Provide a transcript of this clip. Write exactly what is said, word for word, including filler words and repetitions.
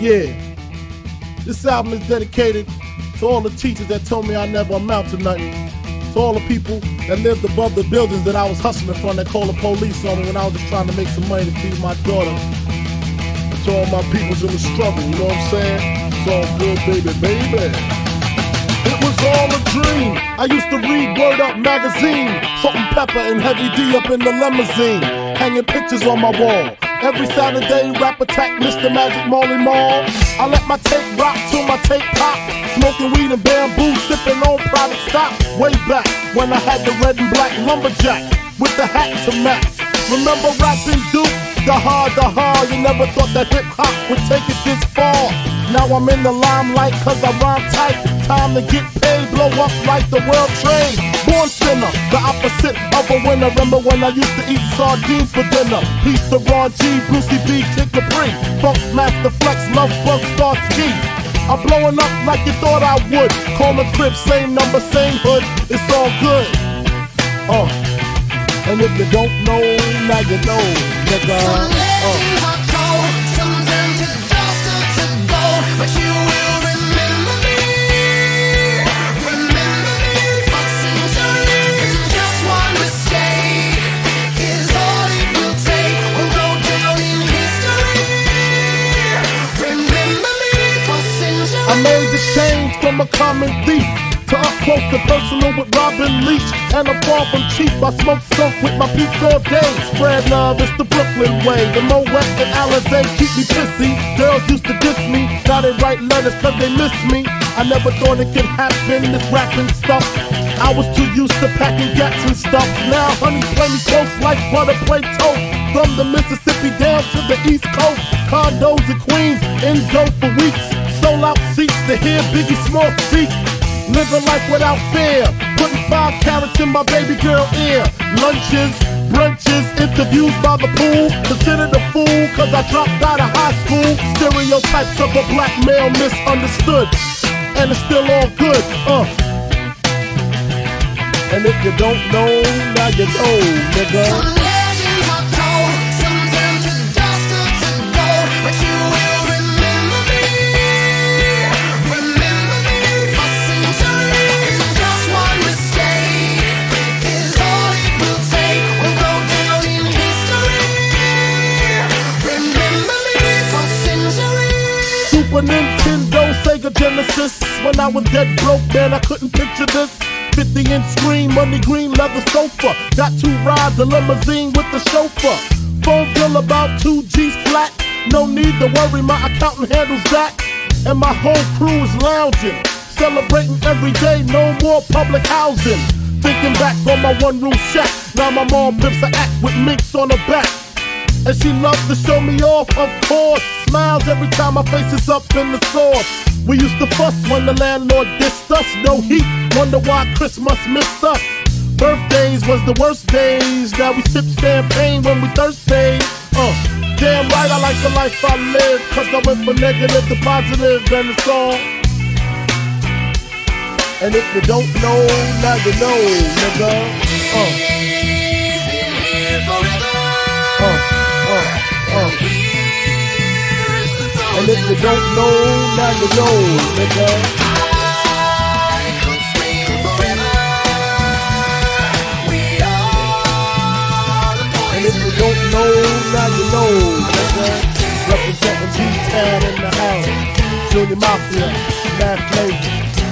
Yeah. This album is dedicated to all the teachers that told me I never amount to nothing. To all the people that lived above the buildings that I was hustling from that called the police on me when I was just trying to make some money to feed my daughter. And to all my peoples in the struggle, you know what I'm saying? It's all good, baby, baby. It was all a dream. I used to read Word Up magazine. Salt-N-Pepa and Heavy D up in the limousine, hanging pictures on my wall. Every Saturday, rap attack, Mister Magic, Marley Marl. I let my tape rock till my tape pop. Smoking weed and bamboo, sipping on private stock. Way back when I had the red and black lumberjack with the hat to match. Remember rapping Duke? The hard, the hard. You never thought that hip hop would take it this far. Now I'm in the limelight cause I rhyme tight. Time to get paid, blow up like the world trade. Born sinner, the opposite of a winner. Remember when I used to eat sardines for dinner? Peace to Ron G, Brucey B, Kid Capri, Funkmaster Flex, Lovebug Starski. I'm blowing up like you thought I would. Call the crib, same number, same hood. It's all good. Uh, and if you don't know, now you know, nigga. Uh. But you will remember me, remember me, fussing and it's just one mistake is all it will take. We'll go down in history. Remember me, fussing and I made the change from a common thief to up close and personal with Robin Leach. And I'm far from cheap, I smoke skunk with my peeps all day. Spread love, it's the Brooklyn way. The Moet and Alizé keep me pissy. Girls used to diss me, now they write letters cause they miss me. I never thought it could happen, this rapping stuff. I was too used to packing gats and stuff. Now honey play me close like butter play toast. From the Mississippi down to the East Coast. Condos in Queens, in dope for weeks. Sold out seats to hear Biggie Small speak. Living life without fear. Putting five carrots in my baby girl ear. Lunches, brunches, interviews by the pool. Considered a fool cause I dropped out of high school. Stereotypes of a black male misunderstood. And it's still all good, uh. And if you don't know, now you know, nigga. Some legends are told, some turn to dust or to gold. But you will remember me, remember me, fussing and turning. It's just one mistake is all it will take. We'll go down in history. Remember me, fussing and turning. Super Nintendo, Sega Genesis. When I was dead broke, man, I couldn't picture this. fifty inch screen, money green, leather sofa. Got two rides, a limousine with the chauffeur. Phone bill about two G's flat. No need to worry, my accountant handles that. And my whole crew is lounging, celebrating every day, no more public housing. Thinking back on my one room shack. Now my mom rips her act with minks on her back. And she loves to show me off, of course. Smiles every time my face is up in the sauce. We used to fuss when the landlord dissed us. No heat, wonder why Christmas missed us. Birthdays was the worst days. Now we sip champagne when we thirsty. Uh, damn right I like the life I live, cause I went from negative to positive and it's all. And if you don't know, now you know, nigga. Uh, uh, uh, uh. And if you don't know, now you know, nigga. I could scream forever. We are the poison. And if you don't know, now you know, nigga. Representing G-Town in the house. Junior Mafia, Math Lady.